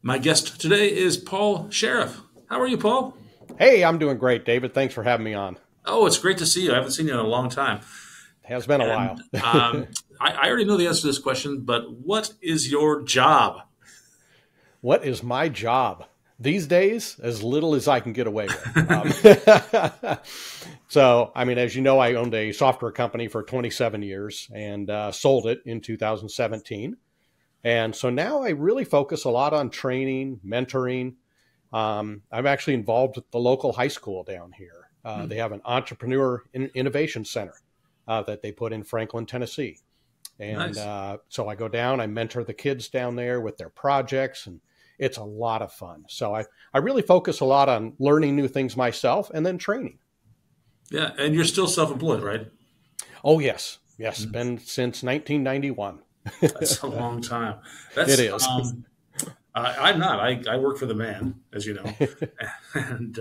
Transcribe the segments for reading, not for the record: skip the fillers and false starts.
My guest today is Paul Sheriff. How are you, Paul? Hey, I'm doing great, David. Thanks for having me on. Oh, it's great to see you. I haven't seen you in a long time. It has been a while. I already know the answer to this question, but what is your job? What is my job? These days, as little as I can get away with. So, I mean, as you know, I owned a software company for 27 years and sold it in 2017. And so now I really focus a lot on training, mentoring. I'm actually involved with the local high school down here. They have an entrepreneur innovation center that they put in Franklin, Tennessee. And nice. So I go down, I mentor the kids down there with their projects, and it's a lot of fun. So I really focus a lot on learning new things myself and then training. Yeah. And you're still self-employed, right? Oh, yes. Yes. Mm-hmm. Been since 1991. That's a long time. It is. I'm not. I work for the man, as you know. And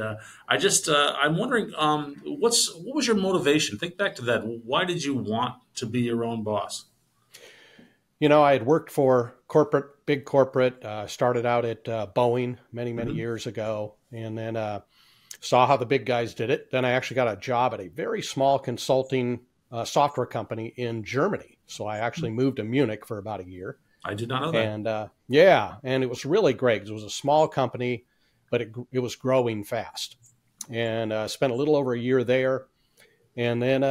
I'm wondering, what was your motivation? Think back to that. Why did you want to be your own boss? You know, I had worked for big corporate, started out at Boeing many mm-hmm. years ago, and then saw how the big guys did it. Then I actually got a job at a very small consulting software company in Germany. So I actually moved to Munich for about a year. I did not know that. And yeah, and it was really great. It was a small company, but it was growing fast. And spent a little over a year there. And then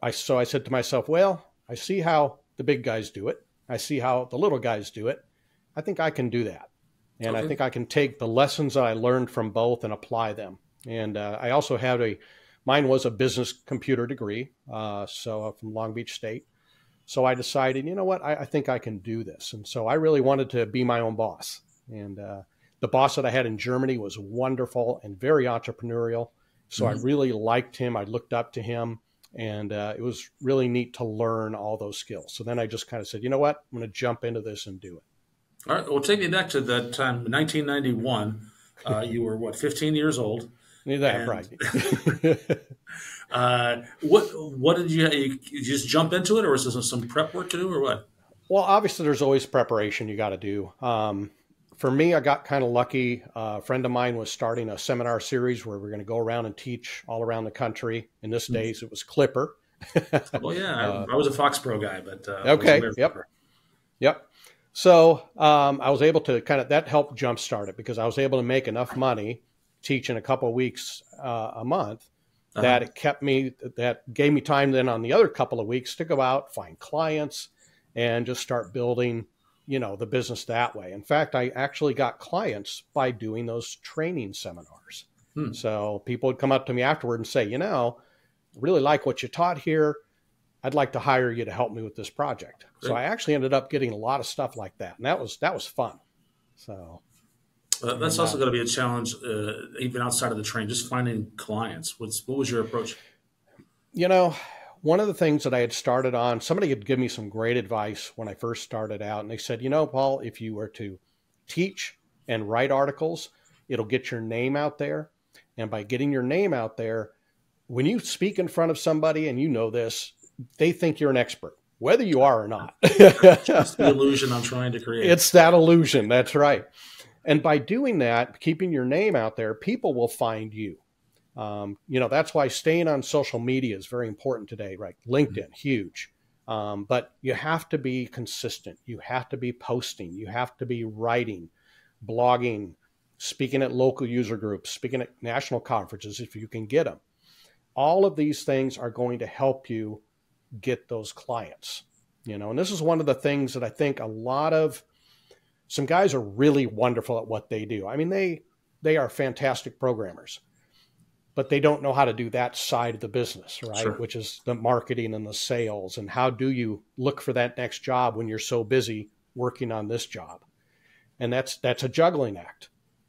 I said to myself, well, I see how the big guys do it. I see how the little guys do it. I think I can do that. And okay. I think I can take the lessons that I learned from both and apply them. And I also had mine was a business computer degree. So from Long Beach State. So I decided, you know what, I think I can do this. And so I really wanted to be my own boss. And the boss that I had in Germany was wonderful and very entrepreneurial. So mm-hmm. I really liked him. I looked up to him. And it was really neat to learn all those skills. So then I just kind of said, you know what, I'm going to jump into this and do it. All right. Well, take me back to that time, 1991. You were, what, 15 years old? That's right. What did you just jump into it, or is there some prep work to do, or what? Well, obviously, there's always preparation you got to do. For me, I got kind of lucky. A friend of mine was starting a seminar series where we're going to go around and teach all around the country. In this days, it was Clipper. Well, yeah, I was a Fox Pro guy, but okay, yep. So I was able to that helped jumpstart it, because I was able to make enough money teaching a couple of weeks a month. Uh-huh. That it kept me, that gave me time then on the other couple of weeks to go out, find clients, and just start building, you know, the business that way. In fact, I actually got clients by doing those training seminars. Hmm. So people would come up to me afterward and say, you know, I really like what you taught here. I'd like to hire you to help me with this project. Great. So I actually ended up getting a lot of stuff like that. And that was fun. So. That's also going to be a challenge, even outside of the train, just finding clients. What was your approach? You know, one of the things that I had started on, somebody had given me some great advice when I first started out. And they said, you know, Paul, if you were to teach and write articles, it'll get your name out there. And by getting your name out there, when you speak in front of somebody, and you know this, they think you're an expert, whether you are or not. Just the illusion I'm trying to create. It's that illusion. That's right. And by doing that, keeping your name out there, people will find you. You know, that's why staying on social media is very important today, right? LinkedIn, huge. But you have to be consistent. You have to be posting. You have to be writing, blogging, speaking at local user groups, speaking at national conferences if you can get them. All of these things are going to help you get those clients, you know? And this is one of the things that I think a lot of, some guys are really wonderful at what they do. I mean, they are fantastic programmers, but they don't know how to do that side of the business, right? Sure. Which is the marketing and the sales. And how do you look for that next job when you're so busy working on this job? And that's a juggling act.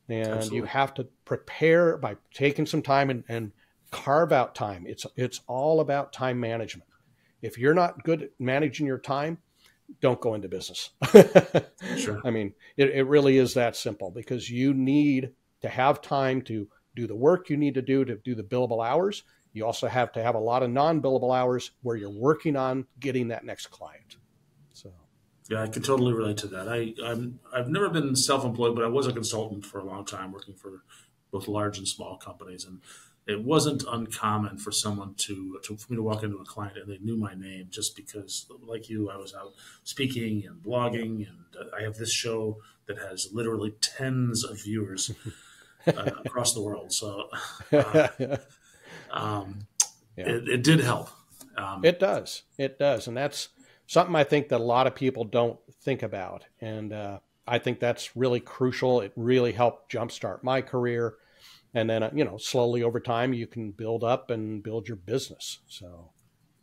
And absolutely. You have to prepare by taking some time and carve out time. It's all about time management. If you're not good at managing your time, don't go into business. Sure. I mean, it really is that simple, because you need to have time to do the work you need to do the billable hours. You also have to have a lot of non-billable hours where you're working on getting that next client. So, yeah, I can totally relate to that. I've never been self-employed, but I was a consultant for a long time, working for both large and small companies. And it wasn't uncommon for someone for me to walk into a client and they knew my name just because, like you, I was out speaking and blogging, and I have this show that has literally tens of viewers across the world. So yeah. It did help. It does. It does. And that's something I think that a lot of people don't think about. And I think that's really crucial. It really helped jumpstart my career. And then, you know, slowly over time, you can build up and build your business. So,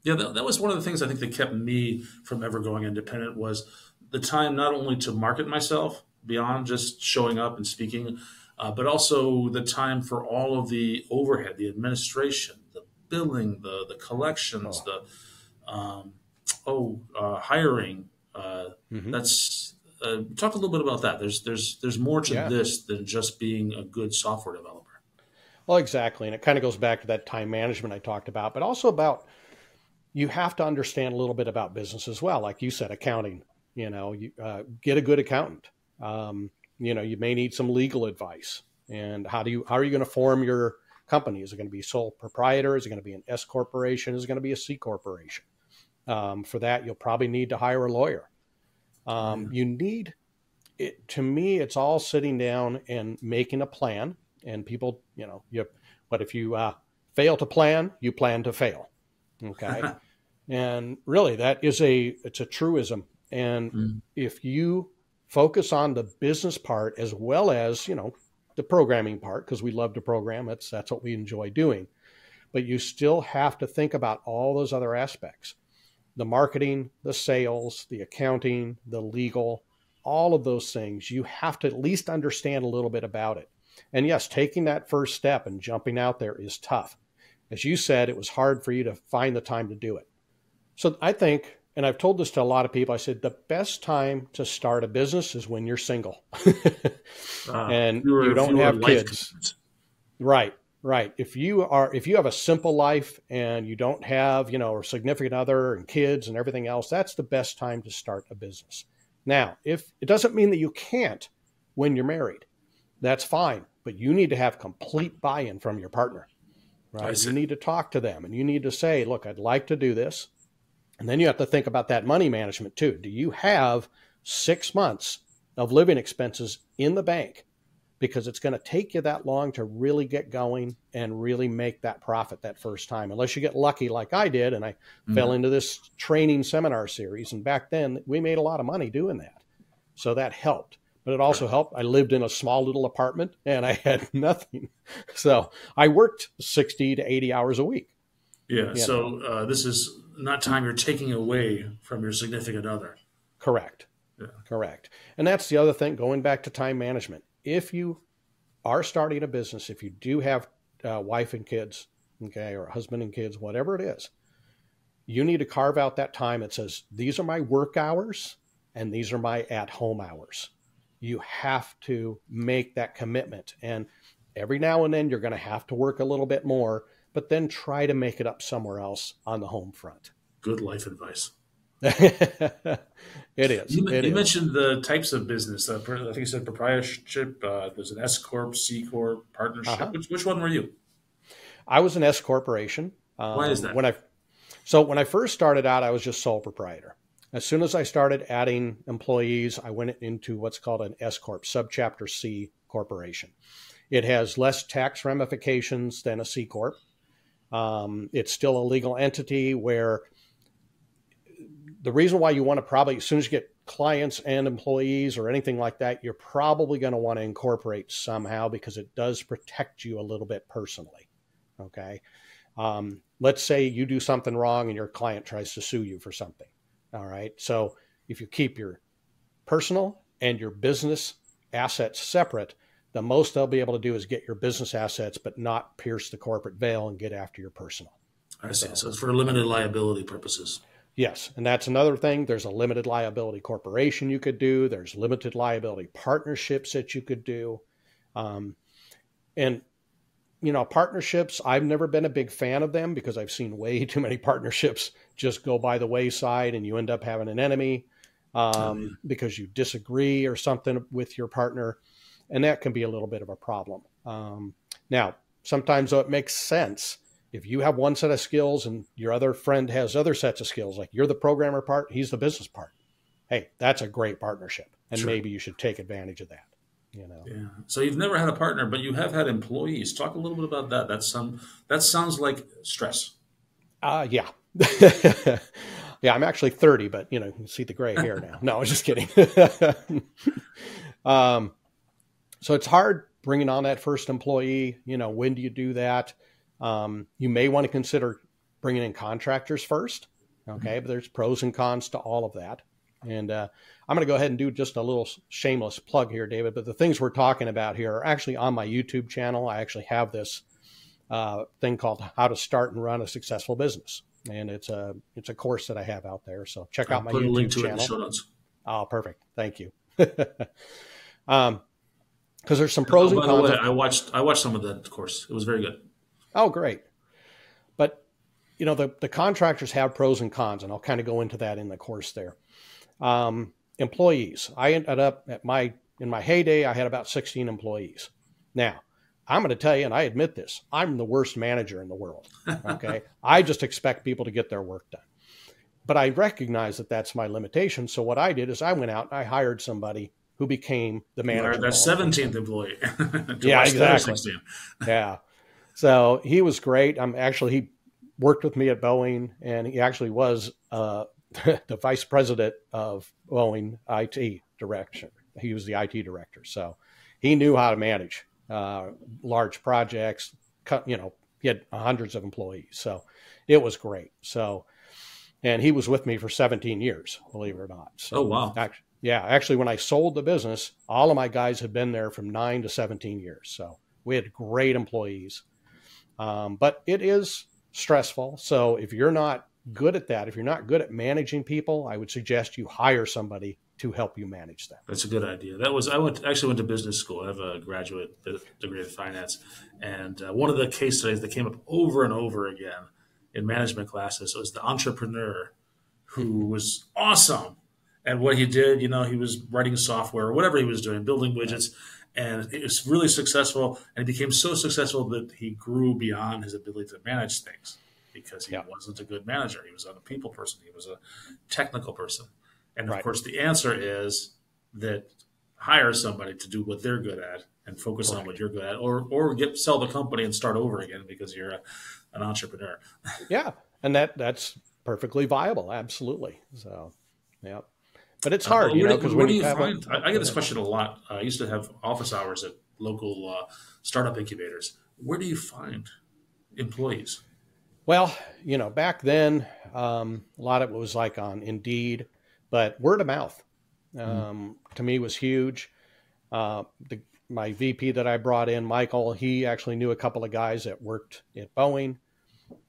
yeah, that was one of the things I think that kept me from ever going independent, was the time not only to market myself beyond just showing up and speaking, but also the time for all of the overhead, the administration, the billing, the collections, hiring. Talk a little bit about that. There's more to this than just being a good software developer. Well, exactly. And it kind of goes back to that time management I talked about, but also about, you have to understand a little bit about business as well. Like you said, accounting, you know, get a good accountant. You know, you may need some legal advice, and how are you going to form your company? Is it going to be sole proprietor? Is it going to be an S corporation? Is it going to be a C corporation? For that, you'll probably need to hire a lawyer. You need it. To me, it's all sitting down and making a plan. And people, you know, but if you fail to plan, you plan to fail. Okay. And really, that is it's a truism. And if you focus on the business part, as well as, you know, the programming part, because we love to program, that's what we enjoy doing, but you still have to think about all those other aspects: the marketing, the sales, the accounting, the legal, all of those things. You have to at least understand a little bit about it. And yes, taking that first step and jumping out there is tough. As you said, it was hard for you to find the time to do it. So I think, and I've told this to a lot of people, I said, the best time to start a business is when you're single and you don't have kids. Right. Right. If you have a simple life and you don't have, you know, a significant other and kids and everything else, that's the best time to start a business. Now, it doesn't mean that you can't when you're married. That's fine. But you need to have complete buy-in from your partner, right? You need to talk to them, and you need to say, look, I'd like to do this. And then you have to think about that money management too. Do you have 6 months of living expenses in the bank? Because it's going to take you that long to really get going and really make that profit that first time, unless you get lucky like I did. And I fell into this training seminar series. And back then we made a lot of money doing that. So that helped, but it also helped. I lived in a small little apartment and I had nothing. So I worked 60 to 80 hours a week. Yeah. So this is not time you're taking away from your significant other. Correct. Yeah. Correct. And that's the other thing, going back to time management. If you are starting a business, if you do have a wife and kids, okay, or a husband and kids, whatever it is, you need to carve out that time that says, these are my work hours and these are my at-home hours. You have to make that commitment. And every now and then you're going to have to work a little bit more, but then try to make it up somewhere else on the home front. Good life advice. It is. You mentioned the types of business. I think you said proprietorship. There's an S-Corp, C-Corp, partnership. Which one were you? I was an S-Corporation. Why is that? So when I first started out, I was just sole proprietor. As soon as I started adding employees, I went into what's called an S-Corp, subchapter C corporation. It has less tax ramifications than a C-Corp. It's still a legal entity where... The reason why you want to probably, as soon as you get clients and employees or anything like that, you're probably going to want to incorporate somehow, because it does protect you a little bit personally. Okay. Let's say you do something wrong and your client tries to sue you for something. All right. So if you keep your personal and your business assets separate, the most they'll be able to do is get your business assets, but not pierce the corporate veil and get after your personal. I see. So it's for limited liability purposes. Yes. And that's another thing. There's a limited liability corporation you could do. There's limited liability partnerships that you could do. And you know, partnerships, I've never been a big fan of them because I've seen way too many partnerships just go by the wayside and you end up having an enemy because you disagree or something with your partner. And that can be a little bit of a problem. Now, sometimes though, it makes sense. If you have one set of skills and your other friend has other sets of skills, like you're the programmer part, he's the business part. Hey, that's a great partnership. And sure, maybe you should take advantage of that. You know? Yeah. So you've never had a partner, but you have had employees. Talk a little bit about that. That's that sounds like stress. Yeah. Yeah, I'm actually 30, but you know, you can see the gray hair now. No, I was just kidding. So it's hard bringing on that first employee. You know, when do you do that? You may want to consider bringing in contractors first. Okay. But there's pros and cons to all of that. And I'm going to go ahead and do just a little shameless plug here, David, but the things we're talking about here are actually on my YouTube channel. I actually have this thing called How to Start and Run a Successful Business. And it's a course that I have out there. So check out my YouTube channel. I'll put a link to it in the show notes. Oh, perfect. Thank you. Because there's some pros and cons. By the way, I watched some of that course. It was very good. Oh, great. But, you know, the contractors have pros and cons, and I'll kind of go into that in the course there. Employees. I ended up in my heyday, I had about 16 employees. Now, I'm going to tell you, and I admit this, I'm the worst manager in the world. Okay. I just expect people to get their work done, but I recognize that that's my limitation. So what I did is I went out and I hired somebody who became the manager. Their 17th employee. Yeah, exactly. Yeah. So he was great. He worked with me at Boeing, and he actually was, the vice president of Boeing IT direction. He was the IT director. So he knew how to manage large projects, you know, he had hundreds of employees. So it was great. So, and he was with me for 17 years, believe it or not. So, oh, wow. Actually, when I sold the business, all of my guys had been there from 9 to 17 years. So we had great employees, but it is stressful. So if you're not good at that, if you're not good at managing people, I would suggest you hire somebody to help you manage them. That's a good idea. I actually went to business school. I have a graduate degree in finance, and one of the case studies that came up over and over again in management classes was the entrepreneur who was awesome at what he did. You know, he was writing software or whatever he was doing, building widgets, and it was really successful. And he became so successful that he grew beyond his ability to manage things, because he wasn't a good manager. He was not a people person. He was a technical person. And of course, the answer is that hire somebody to do what they're good at and focus on what you're good at, or sell the company and start over again because you're an entrepreneur. Yeah. And that's perfectly viable. Absolutely. So, yeah. But it's hard, you know, because I get this question a lot. I used to have office hours at local startup incubators. Where do you find employees? Well, you know, back then, a lot of it was like on Indeed, but word of mouth, to me was huge. My VP that I brought in, Michael, he actually knew a couple of guys that worked at Boeing.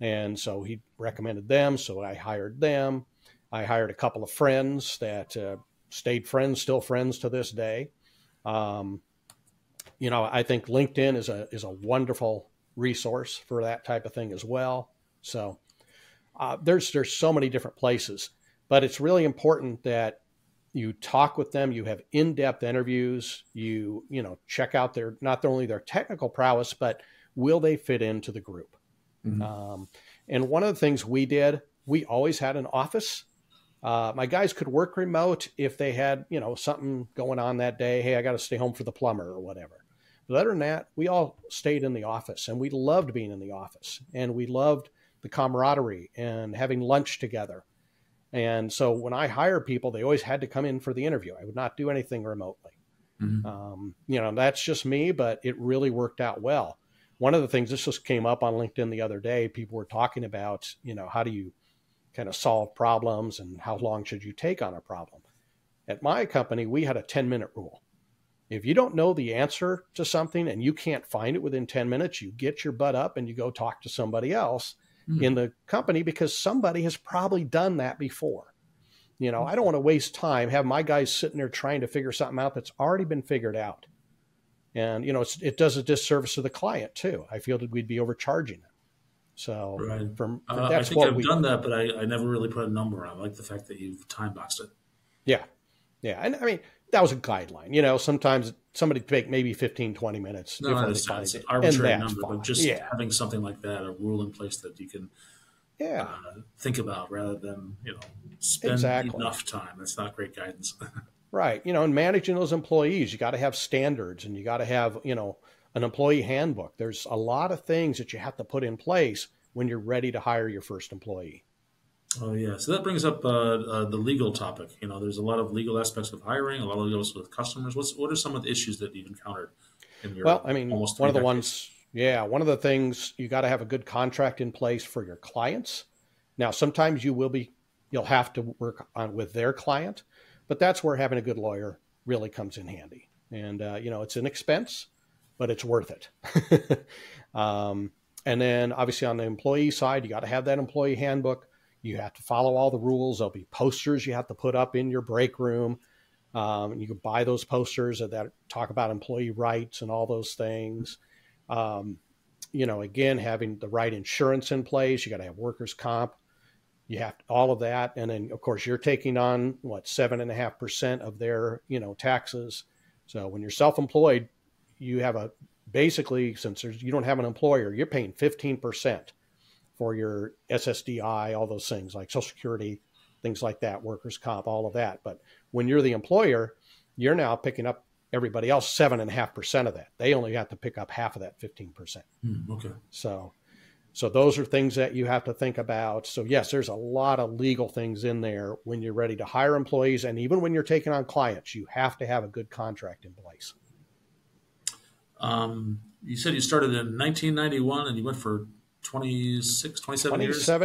And so he recommended them. So I hired them. I hired a couple of friends that stayed friends, still friends to this day. You know, I think LinkedIn is a wonderful resource for that type of thing as well. So there's so many different places, but it's really important that you talk with them. You have in-depth interviews. You know, check out not only their technical prowess, but will they fit into the group? Mm-hmm. And one of the things we did, we always had an office. My guys could work remote if they had, you know, something going on that day. Hey, I got to stay home for the plumber or whatever. But other than that, we all stayed in the office, and we loved being in the office, and we loved the camaraderie and having lunch together. And so when I hire people, they always had to come in for the interview. I would not do anything remotely. Mm-hmm. You know, that's just me, but it really worked out well. One of the things, this just came up on LinkedIn the other day, people were talking about, you know, how do you kind of solve problems and how long should you take on a problem? At my company, we had a 10-minute rule. If you don't know the answer to something and you can't find it within 10 minutes, you get your butt up and you go talk to somebody else in the company, because somebody has probably done that before. You know, I don't want to waste time, have my guys sitting there trying to figure something out that's already been figured out. And, you know, it's, it does a disservice to the client too. I feel that we'd be overcharging it. So right. That's I think I've done that, but I never really put a number on. I like the fact that you've time boxed it. Yeah. Yeah. And I mean, that was a guideline, you know, sometimes somebody take maybe 15, 20 minutes. No, it's an arbitrary number, fine. But just having something like that, a rule in place that you can think about rather than, you know, spend enough time. That's not great guidance. Right. You know, and managing those employees, you got to have standards and you got to have, you know, an employee handbook. There's a lot of things that you have to put in place when you're ready to hire your first employee. Oh, yeah. So that brings up the legal topic. You know, there's a lot of legal aspects of hiring, a lot of legal aspects with customers. What are some of the issues that you've encountered in your one of the things, you got to have a good contract in place for your clients. Now, sometimes you'll have to work on with their client, but that's where having a good lawyer really comes in handy. And, you know, it's an expense, but it's worth it. And then obviously on the employee side, you got to have that employee handbook. You have to follow all the rules. There'll be posters you have to put up in your break room. You can buy those posters that talk about employee rights and all those things. You know, again, having the right insurance in place, you got to have workers' comp. You have all of that. And then, of course, you're taking on, 7.5% of their, you know, taxes. So when you're self-employed, you have basically, since you don't have an employer, you're paying 15% for your SSDI, all those things like Social Security, things like that, workers' comp, all of that. But when you're the employer, you're now picking up everybody else 7.5% of that. They only have to pick up half of that 15%. Okay. So those are things that you have to think about. So yes, there's a lot of legal things in there when you're ready to hire employees. And even when you're taking on clients, you have to have a good contract in place. You said you started in 1991 and you went for 27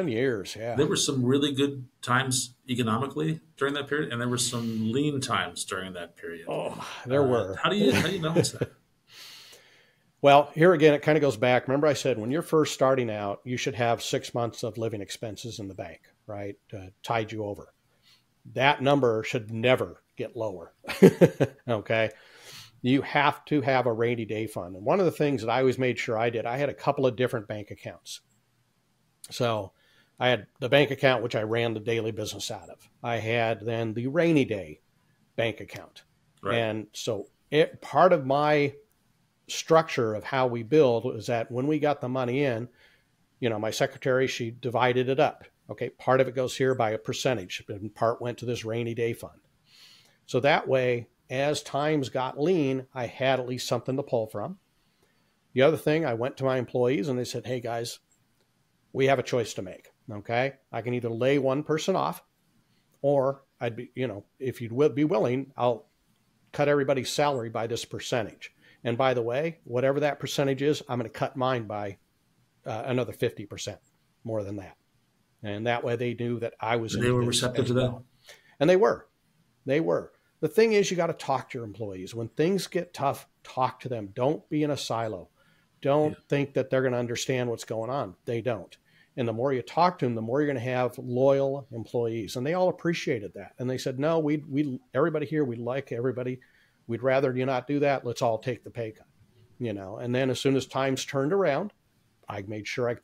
years. Yeah. There were some really good times economically during that period. And there were some lean times during that period. Oh, there were. How do you balance that? Well, here again, it kind of goes back. Remember I said, when you're first starting out, you should have 6 months of living expenses in the bank, right? Tied you over. That number should never get lower. Okay. You have to have a rainy day fund. And one of the things that I always made sure I did, I had a couple of different bank accounts. So I had the bank account, which I ran the daily business out of. I had then the rainy day bank account. Right. And so part of my structure of how we build is that when we got the money in, you know, my secretary, she divided it up. Okay. Part of it goes here by a percentage and part went to this rainy day fund. So that way, as times got lean, I had at least something to pull from. The other thing, I went to my employees and they said, hey guys, we have a choice to make. Okay. I can either lay one person off or I'd be, you know, if you'd be willing, I'll cut everybody's salary by this percentage. And by the way, whatever that percentage is, I'm going to cut mine by another 50% more than that. And that way they knew that I was. They were receptive to that. And they were, The thing is, you got to talk to your employees. When things get tough, talk to them. Don't be in a silo. Don't think that they're going to understand what's going on. They don't. And the more you talk to them, the more you're going to have loyal employees. And they all appreciated that. And they said, no, everybody here, we like everybody. We'd rather you not do that. Let's all take the pay cut, you know? And then as soon as times turned around, I made sure I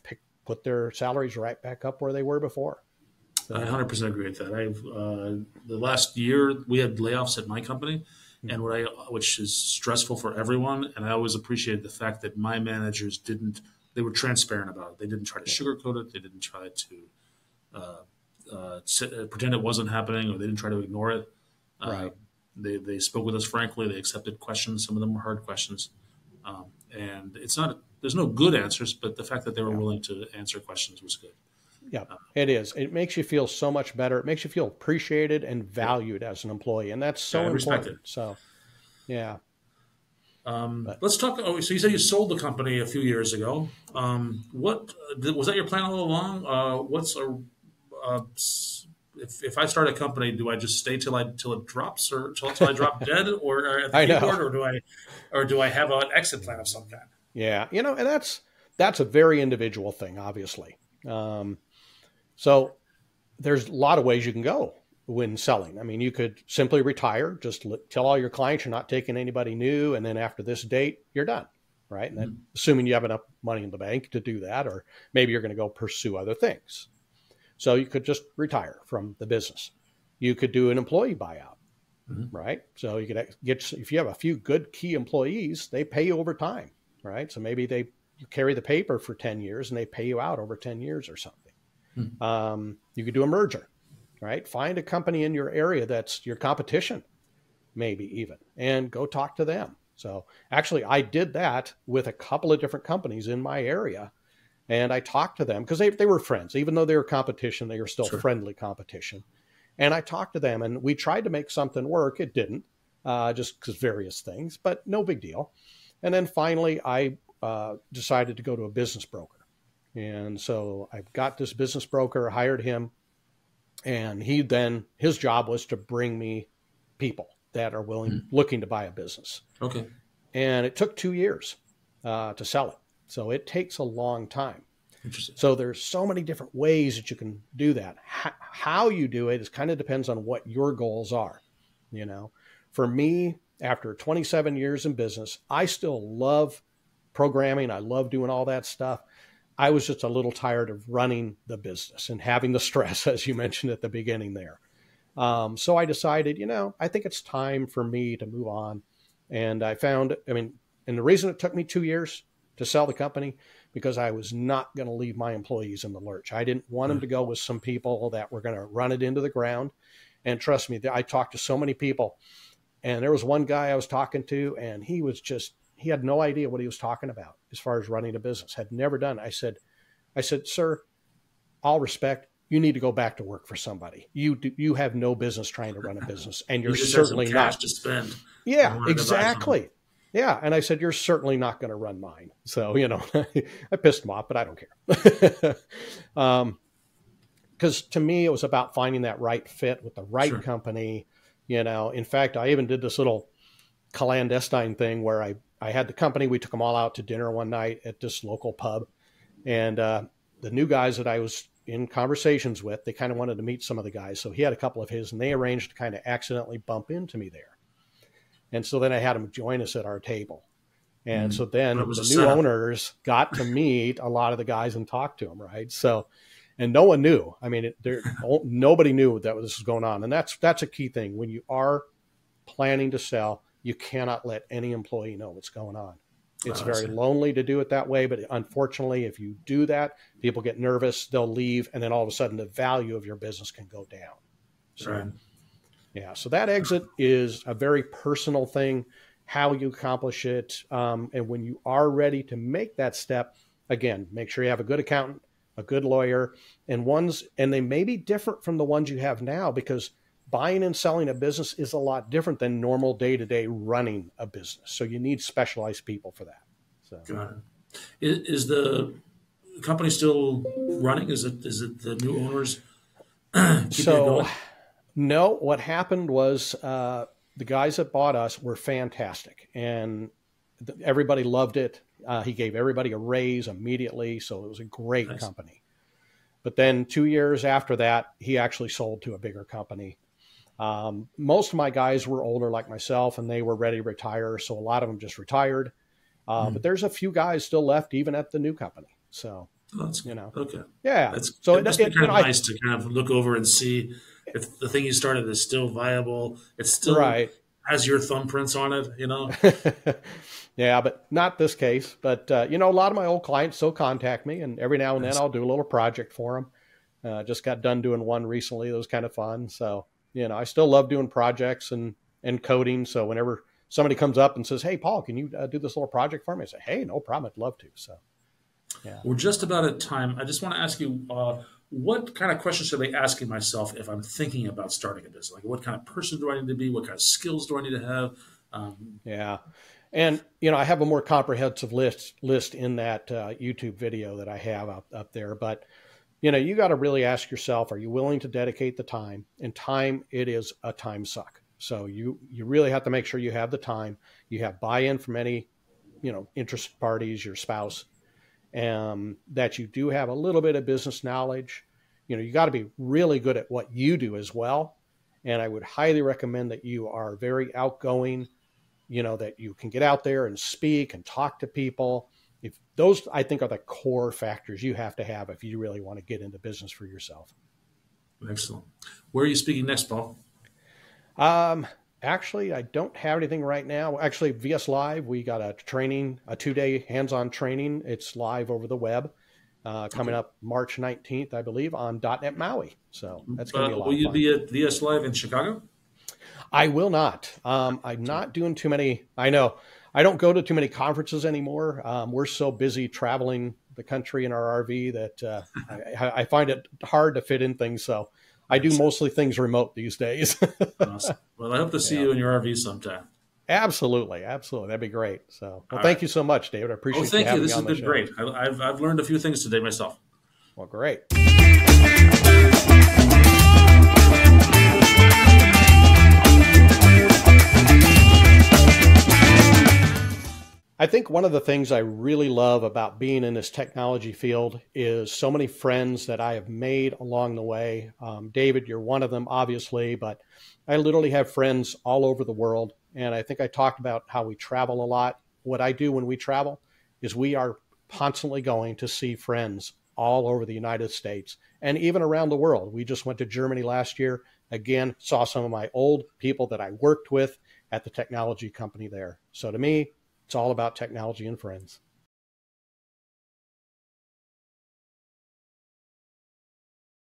put their salaries right back up where they were before. I 100% agree with that. The last year we had layoffs at my company, and which is stressful for everyone. And I always appreciated the fact that my managers they were transparent about it. They didn't try to sugarcoat it. They didn't try to pretend it wasn't happening, or they didn't try to ignore it. Right. They spoke with us frankly. They accepted questions. Some of them were hard questions. And there's no good answers, but the fact that they were willing to answer questions was good. Yeah, it is. It makes you feel so much better. It makes you feel appreciated and valued as an employee. And that's so important. So, yeah. Let's talk. Oh, so you said you sold the company a few years ago. Was that your plan all along? If I start a company, do I just stay till it drops or till I drop dead or at the keyboard, or do I have an exit plan of some kind? Yeah. You know, and that's a very individual thing, obviously. So there's a lot of ways you can go. when selling. I mean, you could simply retire, just tell all your clients you're not taking anybody new, and then after this date, you're done, right? And then assuming you have enough money in the bank to do that, or maybe you're going to go pursue other things. So you could just retire from the business. You could do an employee buyout, right? So you could get, if you have a few good key employees, they pay you over time, right? So maybe they carry the paper for 10 years and they pay you out over 10 years or something. You could do a merger, right? Find a company in your area that's your competition, maybe even, and go talk to them. So actually I did that with a couple of different companies in my area. And I talked to them because they were friends, even though they were competition, they were still friendly competition. And I talked to them and we tried to make something work. It didn't, just because various things, but no big deal. And then finally I decided to go to a business broker. And so I got this business broker, hired him, and he then, his job was to bring me people that are willing, looking to buy a business. Okay. And it took 2 years to sell it. So it takes a long time. Interesting. So there's so many different ways that you can do that. How you do it is kind of depends on what your goals are. You know, for me, after 27 years in business, I still love programming. I love doing all that stuff. I was just a little tired of running the business and having the stress, as you mentioned at the beginning there. So I decided, you know, I think it's time for me to move on. And I found, I mean, and the reason it took me 2 years to sell the company, because I was not going to leave my employees in the lurch. I didn't want them to go with some people that were going to run it into the ground. And trust me, I talked to so many people, and there was one guy I was talking to, and he was just, he had no idea what he was talking about as far as running a business, had never done. I said, sir, all respect, you need to go back to work for somebody. You have no business trying to run a business, and you're certainly not to spend. Yeah, exactly. Yeah. And I said, you're certainly not going to run mine. So, you know, I pissed him off, but I don't care. Because to me, it was about finding that right fit with the right company. You know, in fact, I even did this little clandestine thing where I had the company. We took them all out to dinner one night at this local pub. And the new guys that I was in conversations with, they kind of wanted to meet some of the guys. So he had a couple of his, and they arranged to kind of accidentally bump into me there. And so then I had them join us at our table. And so then the new owners got to meet a lot of the guys and talk to them, right? So, and no one knew. I mean, nobody knew that this was going on. And that's a key thing. When you are planning to sell, you cannot let any employee know what's going on. It's very lonely to do it that way. But unfortunately, if you do that, people get nervous, they'll leave. And then all of a sudden, the value of your business can go down. So, yeah. So that exit is a very personal thing, how you accomplish it. And when you are ready to make that step, again, make sure you have a good accountant, a good lawyer, and they may be different from the ones you have now, because buying and selling a business is a lot different than normal day-to-day running a business. So you need specialized people for that. So. Got it. Is the company still running? Is it the new owners? Keep it going? No, what happened was the guys that bought us were fantastic, and everybody loved it. He gave everybody a raise immediately, so it was a great company. But then 2 years after that, he actually sold to a bigger company. Most of my guys were older like myself, and they were ready to retire, so a lot of them just retired. But there's a few guys still left, even at the new company. So, you know, yeah. So it's kind of nice to kind of look over and see if the thing you started is still viable, it still has your thumbprints on it, you know? Yeah, but not this case. But, you know, a lot of my old clients still contact me, and every now and then I'll do a little project for them. Just got done doing one recently. That was kind of fun. So, you know, I still love doing projects and coding. So whenever somebody comes up and says, hey, Paul, can you do this little project for me? I say, hey, no problem. I'd love to. So, yeah. We're just about at time. I just want to ask you, what kind of questions should I be asking myself if I'm thinking about starting a business? Like, what kind of person do I need to be? What kind of skills do I need to have? Yeah. And, you know, I have a more comprehensive list in that YouTube video that I have up there. But, you know, you got to really ask yourself, are you willing to dedicate the time? And time, it is a time suck. So you really have to make sure you have the time. You have buy-in from any, you know, interested parties, your spouse, that you do have a little bit of business knowledge. You know, you got to be really good at what you do as well. And I would highly recommend that you are very outgoing, you know, that you can get out there and speak and talk to people. If those, I think, are the core factors you have to have if you really want to get into business for yourself. Excellent. Where are you speaking next, Paul? Actually, I don't have anything right now. Actually, VS Live, we got a training, a two-day hands-on training. It's live over the web, coming up March 19th, I believe, on .NET Maui. So that's going to be a lot of fun. Will you be at VS Live in Chicago? I will not. I'm not doing too many. I know. I don't go to too many conferences anymore. We're so busy traveling the country in our RV that I find it hard to fit in things. So I do mostly things remote these days. Awesome. Well, I hope to see you in your RV sometime. Absolutely. Absolutely. That'd be great. So, thank you so much, David. I appreciate you having me on the show. Oh, thank you. This has been great. I've learned a few things today myself. Well, great. I think one of the things I really love about being in this technology field is so many friends that I have made along the way. David, you're one of them, obviously, but I literally have friends all over the world. And I think I talked about how we travel a lot. What I do when we travel is we are constantly going to see friends all over the United States and even around the world. We just went to Germany last year. Again, saw some of my old people that I worked with at the technology company there. So to me, it's all about technology and friends.